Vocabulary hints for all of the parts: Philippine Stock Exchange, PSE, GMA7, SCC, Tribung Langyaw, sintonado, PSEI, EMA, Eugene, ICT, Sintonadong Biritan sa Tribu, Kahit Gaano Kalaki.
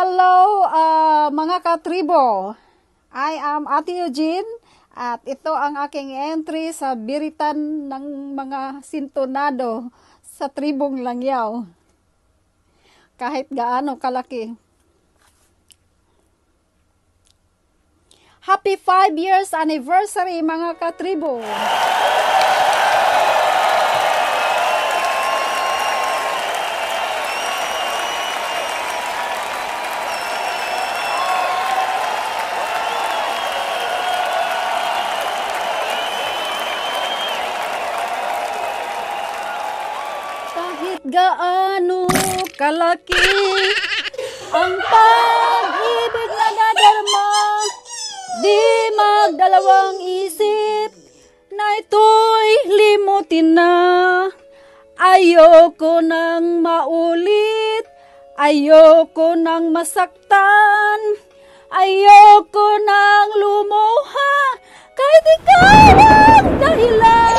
Hello mga katribo, I am Ate Eugene at ito ang aking entry sa biritan ng mga sintonado sa tribong Langyaw. Kahit gaano kalaki. Happy 5 years anniversary mga katribo! Kahit gaano kalaki ang pag-ibig na dadarma, di magdalawang isip na ito'y limutin na. Ayoko nang maulit, ayoko nang masaktan, ayoko nang lumuha kahit ikaw ang dahilan.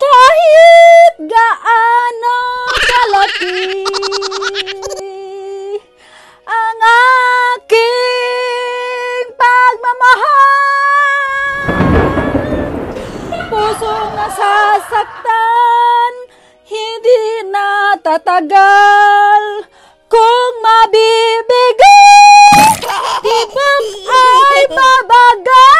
Kahit gaano kalaki ang aking pagmamahal, pusong nasasaktan, hindi natatagal kung mabibigay, ibig ay babagal.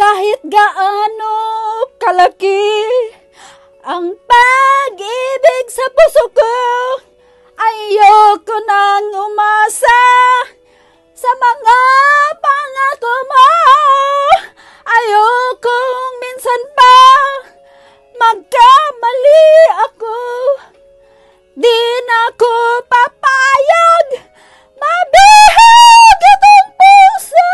Kahit gaano kalaki ang pag-ibig sa puso ko, ayoko nang umasa sa mga pangako mo. Ayokong minsan pa magkamali ako. Di na ko papayag mabihag itong puso.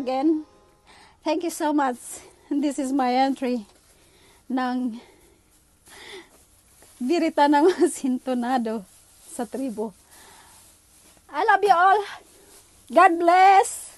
Again, thank you so much. This is my entry ng Biritan ng Sintonado sa Tribu. I love you all. God bless.